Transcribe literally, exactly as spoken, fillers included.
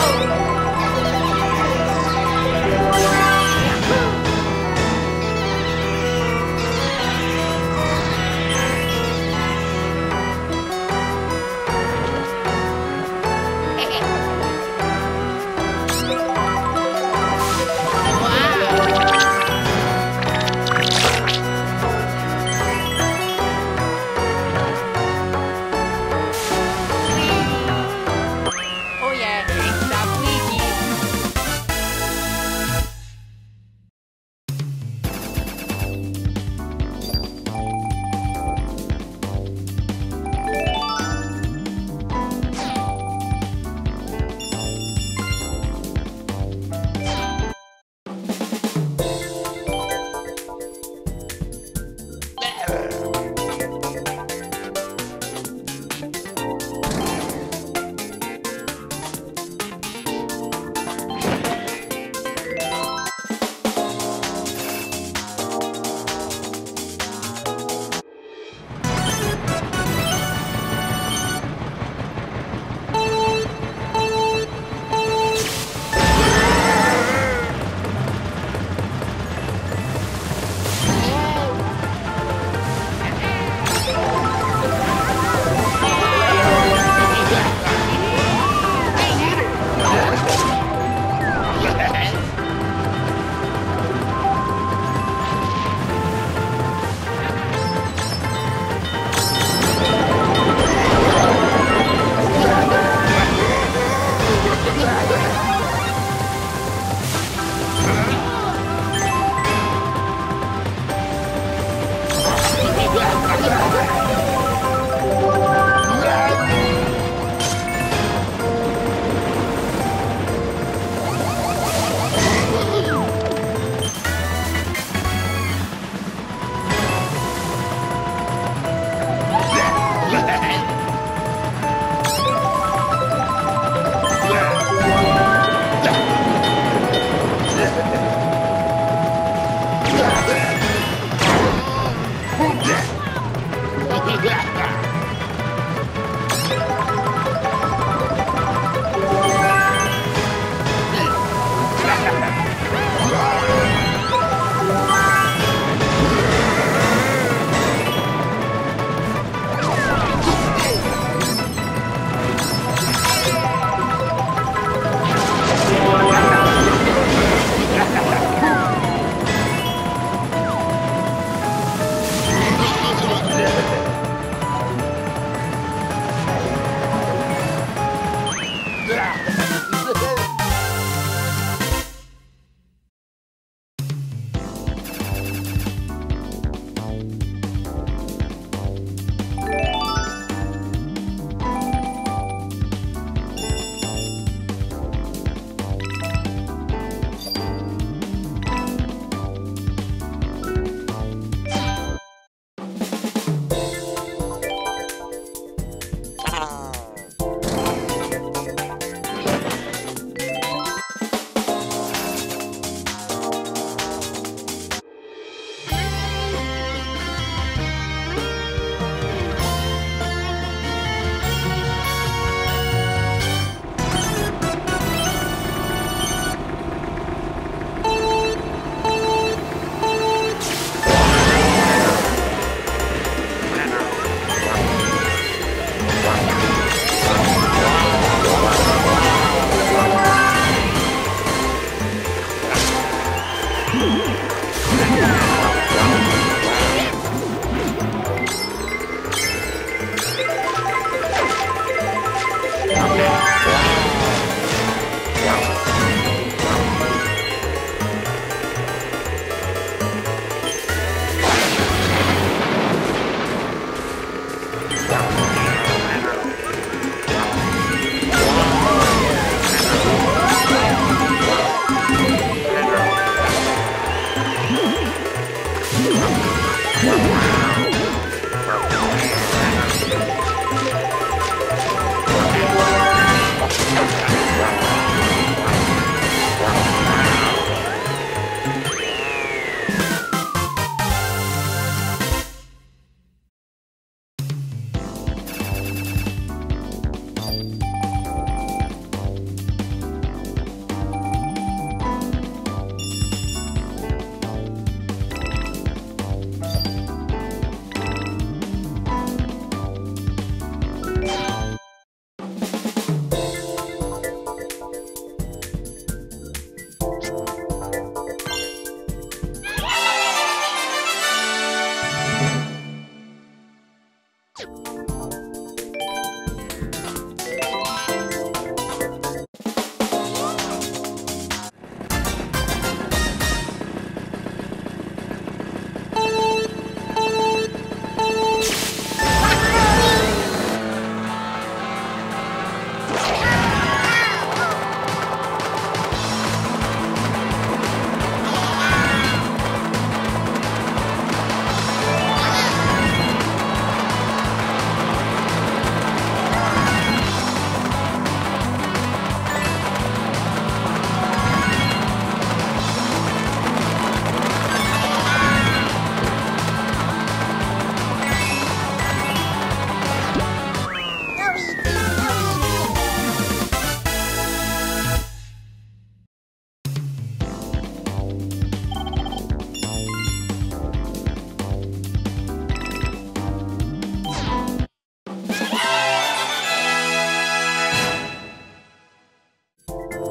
Oh.